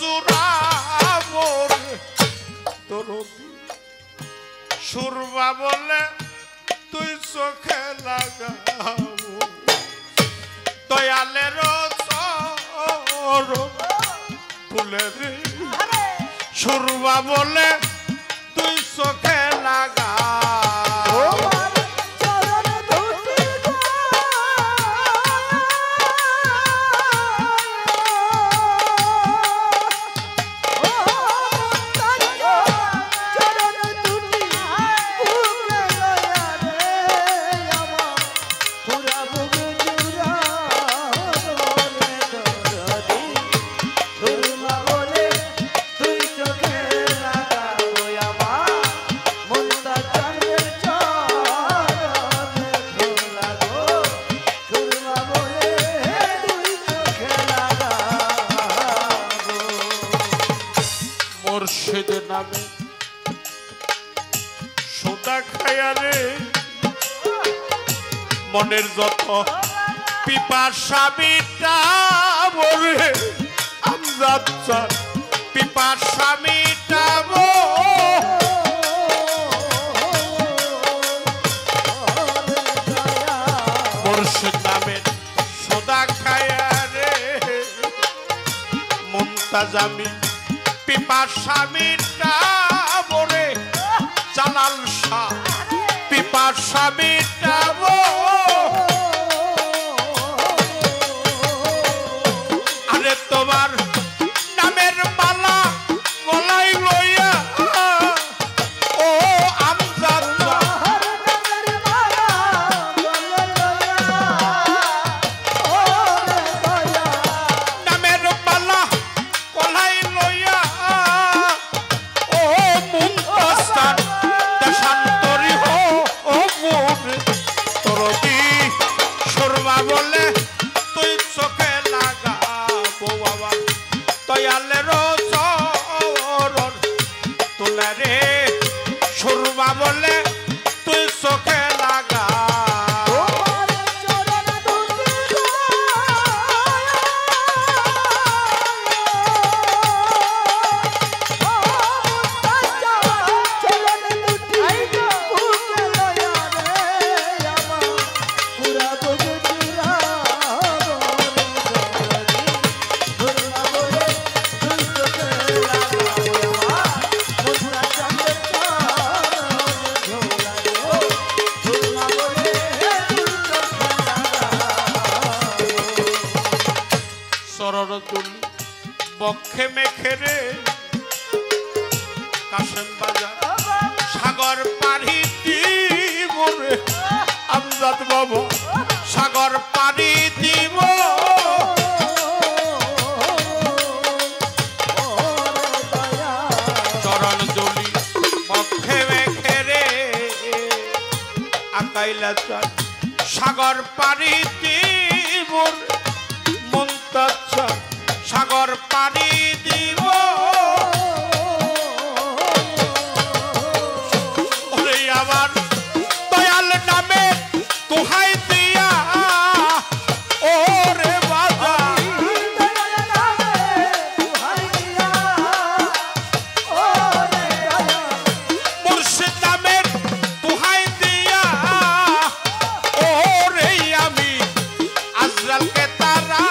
জোরামোর তরবি সুরমা বলে তুই চোখে লাগাও দয়ালের চরণ তুলে রে সুরমা বলে তুই চোখে লাগাও মনের যত পিপা সামিটা বলে আমজাদ স্যার পিপা সামিটা মুর্শিদ নামের সোদা খায়া রে মুমতাজ আমি পিপা সামিটা বলে জালাল শাহ পিপা সামিটা বক্ষে মেখে রে কাশেম বাজার সাগর পানি দিব রে আমজাদ বাবা সাগর পানি দিব চরণ দলি বক্ষে মেখে রে আকাইলা চার সাগর পানি দিব মুনতাচ্ছা সাগর পানি দিব আমার দয়াল নামে তোহাই দিয়া ও রে বাবা মুর্শিদ নামে তোহাই দিয়া ও রে আমি আজরালকে তারা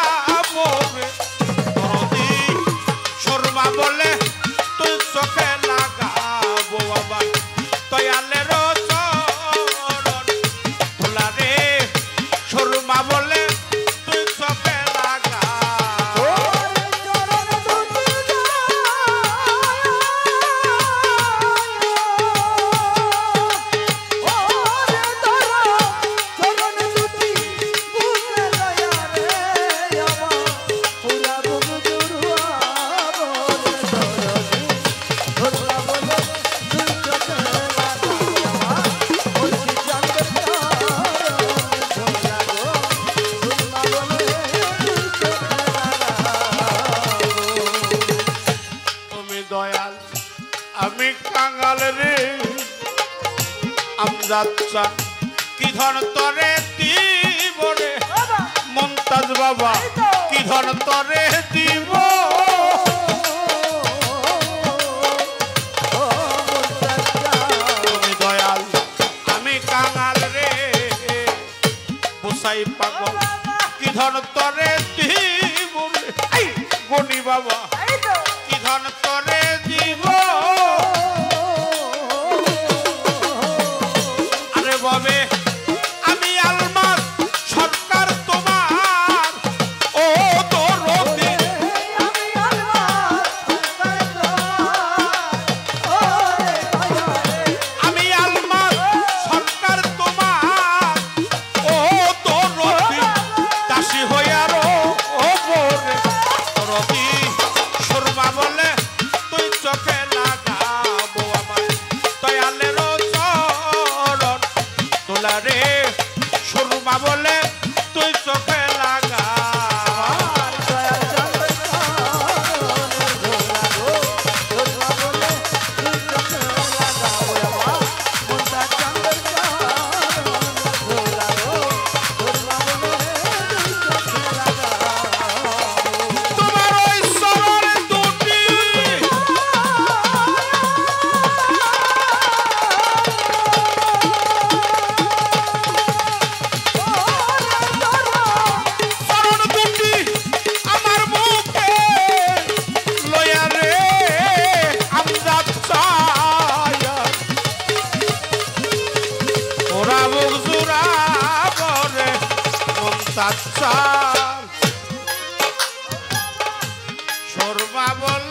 যাচ্ছা কি ধন তরে দিব রে মমতাজ বাবা কি ধন তরে দিব কি ধন তরে দিব গনি বাবা কি ধন তরে দিব আরে বাবে Sorba bol